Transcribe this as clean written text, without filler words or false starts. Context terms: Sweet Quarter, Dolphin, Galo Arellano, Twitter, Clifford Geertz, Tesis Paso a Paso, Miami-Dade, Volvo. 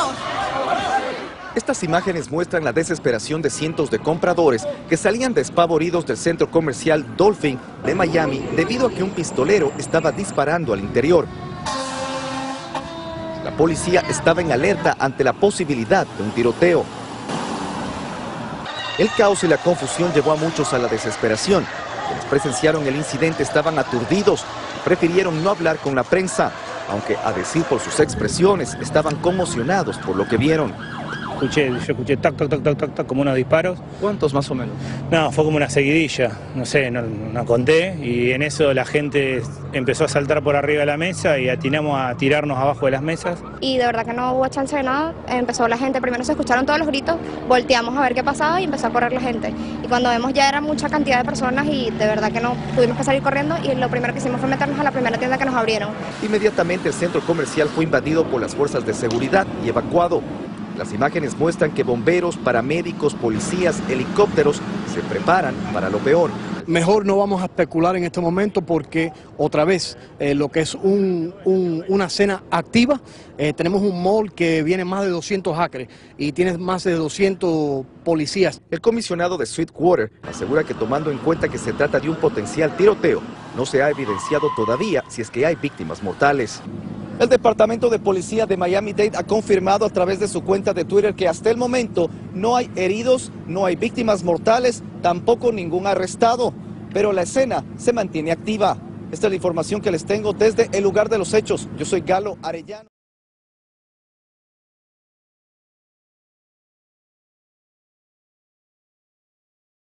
¡Vámonos! Estas imágenes muestran la desesperación de cientos de compradores que salían despavoridos del centro comercial Dolphin de Miami debido a que un pistolero estaba disparando al interior. La policía estaba en alerta ante la posibilidad de un tiroteo. El caos y la confusión llevó a muchos a la desesperación. Quienes presenciaron el incidente estaban aturdidos, prefirieron no hablar con la prensa, aunque a decir por sus expresiones estaban conmocionados por lo que vieron. Yo escuché tac, tac, tac, tac, tac, tac, como unos disparos. ¿Cuántos más o menos? No, fue como una seguidilla, no sé, no conté. Y en eso la gente empezó a saltar por arriba de la mesa y atinamos a tirarnos abajo de las mesas. Y de verdad que no hubo chance de nada. Empezó la gente, primero se escucharon todos los gritos, volteamos a ver qué pasaba y empezó a correr la gente. Y cuando vemos ya era mucha cantidad de personas y de verdad que no tuvimos que salir corriendo y lo primero que hicimos fue meternos a la primera tienda que nos abrieron. Inmediatamente el centro comercial fue invadido por las fuerzas de seguridad y evacuado. Las imágenes muestran que bomberos, paramédicos, policías, helicópteros se preparan para lo peor. Mejor no vamos a especular en este momento porque otra vez lo que es una escena activa, tenemos un mall que viene más de 200 acres y tiene más de 200 policías. El comisionado de Sweet Quarter asegura que tomando en cuenta que se trata de un potencial tiroteo, no se ha evidenciado todavía si es que hay víctimas mortales. El Departamento de Policía de Miami-Dade ha confirmado a través de su cuenta de Twitter que hasta el momento no hay heridos, no hay víctimas mortales, tampoco ningún arrestado, pero la escena se mantiene activa. Esta es la información que les tengo desde el lugar de los hechos. Yo soy Galo Arellano.